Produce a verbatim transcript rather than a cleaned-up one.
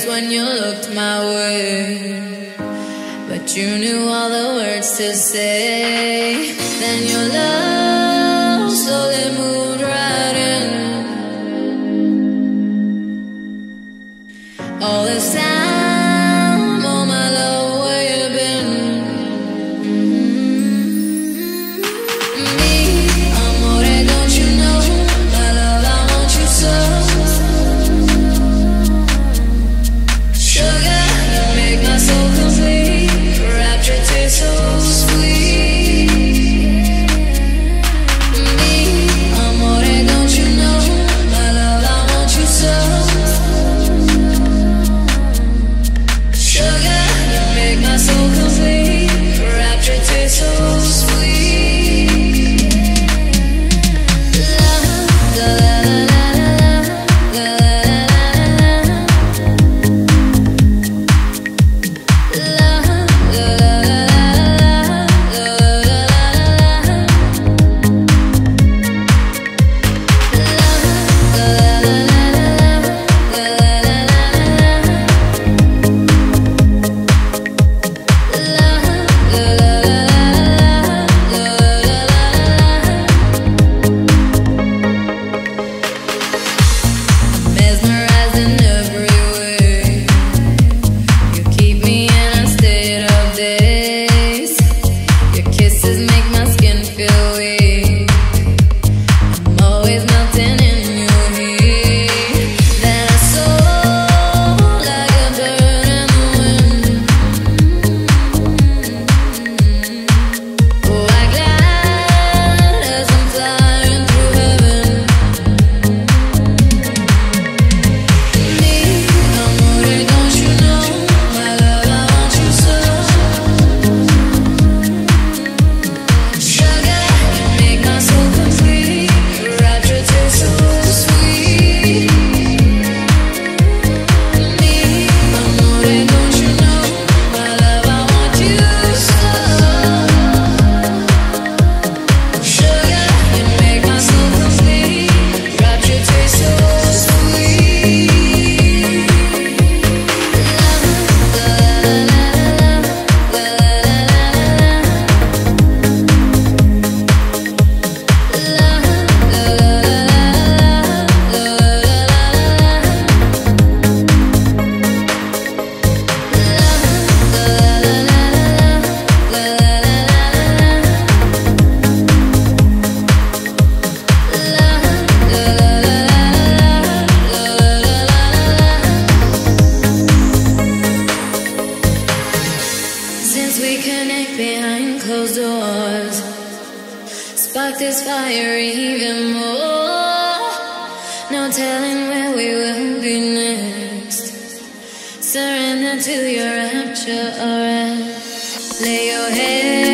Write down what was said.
tears when you looked my way, but you knew all the words to say. Then your love slowly moved right in. All this time, oh my love, where you been? Mm-hmm. Me, amore, don't you know, my love, I want you so. Behind closed doors, spark this fire even more. No telling where we will be next. Surrender to your rapture, alright. Lay your head